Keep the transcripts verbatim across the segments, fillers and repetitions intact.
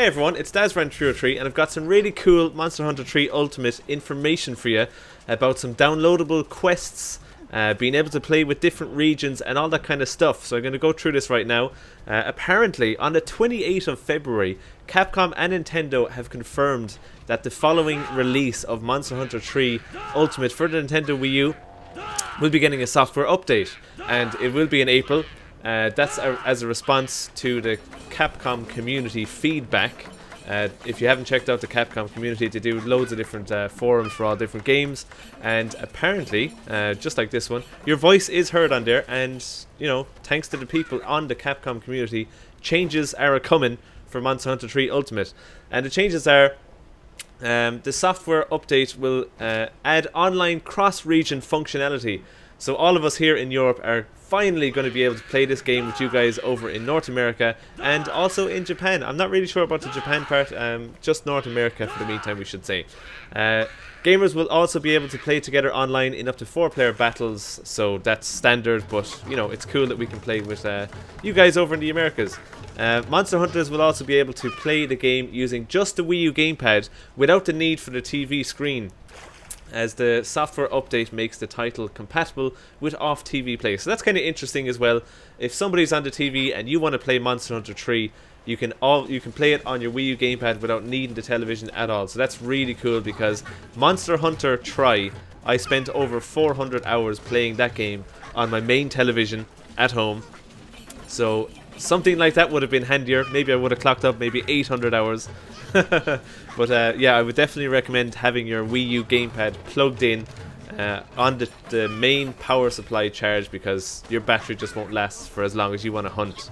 Hey everyone, it's Dazran three oh three and I've got some really cool Monster Hunter three Ultimate information for you about some downloadable quests, uh, being able to play with different regions and all that kind of stuff. So I'm going to go through this right now. Uh, apparently, on the twenty-eighth of February, Capcom and Nintendo have confirmed that the following release of Monster Hunter three Ultimate for the Nintendo Wii U will be getting a software update, and it will be in April. Uh, that's a, as a response to the Capcom community feedback. Uh, if you haven't checked out the Capcom community, they do loads of different uh, forums for all different games, and apparently, uh, just like this one, your voice is heard on there, and, you know, thanks to the people on the Capcom community, changes are a-coming for Monster Hunter three Ultimate. And the changes are, um, the software update will uh, add online cross-region functionality. So all of us here in Europe are finally going to be able to play this game with you guys over in North America and also in Japan. I'm not really sure about the Japan part, um, just North America for the meantime, we should say. Uh, gamers will also be able to play together online in up to four player battles, so that's standard, but you know, it's cool that we can play with uh, you guys over in the Americas. Uh, Monster Hunters will also be able to play the game using just the Wii U gamepad without the need for the T V screen, as the software update makes the title compatible with off-T V play. So that's kind of interesting as well. If somebody's on the T V and you want to play Monster Hunter three, you can all you can play it on your Wii U gamepad without needing the television at all. So that's really cool, because Monster Hunter Try, I spent over four hundred hours playing that game on my main television at home. So something like that would have been handier. Maybe I would have clocked up maybe eight hundred hours. But uh, yeah, I would definitely recommend having your Wii U gamepad plugged in uh, on the, the main power supply charge, because your battery just won't last for as long as you want to hunt.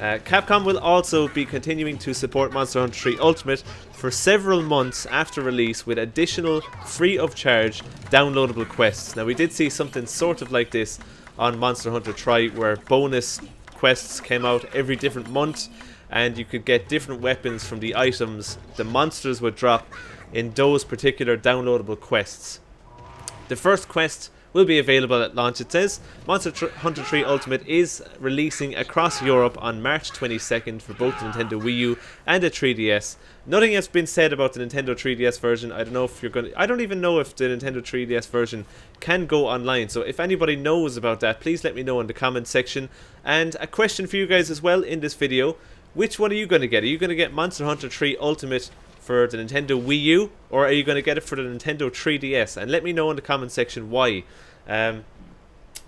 Uh, Capcom will also be continuing to support Monster Hunter three Ultimate for several months after release with additional free of charge downloadable quests. Now, we did see something sort of like this on Monster Hunter Tri, where bonus quests came out every different month, and you could get different weapons from the items the monsters would drop in those particular downloadable quests. The first quest will be available at launch, it says. Monster Hunter three Ultimate is releasing across Europe on March twenty-second for both the Nintendo Wii U and the three D S. Nothing has been said about the Nintendo three D S version. I don't know if you're going to, I don't even know if the Nintendo three D S version can go online. So if anybody knows about that, please let me know in the comment section. And a question for you guys as well in this video. Which one are you going to get? Are you going to get Monster Hunter three Ultimate for the Nintendo Wii U, or are you going to get it for the Nintendo three D S? And let me know in the comment section why. Um,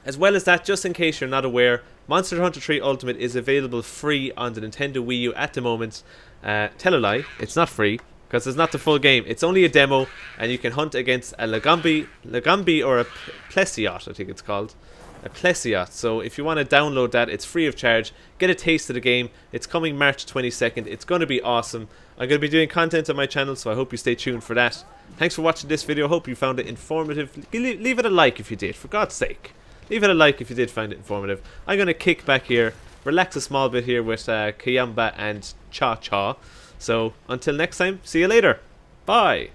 as well as that, just in case you're not aware, Monster Hunter three Ultimate is available free on the Nintendo Wii U at the moment. Uh, tell a lie, it's not free, because it's not the full game. It's only a demo, and you can hunt against a Lagambi, Lagambi or a Plessiot, I think it's called. A Plessiot. So if you want to download that, it's free of charge. Get a taste of the game. It's coming March twenty-second. It's going to be awesome. I'm going to be doing content on my channel, so I hope you stay tuned for that. Thanks for watching this video. Hope you found it informative. Leave it a like if you did, for God's sake. Leave it a like if you did find it informative. I'm going to kick back here, relax a small bit here with uh, Kayamba and Cha-Cha. So until next time, see you later. Bye.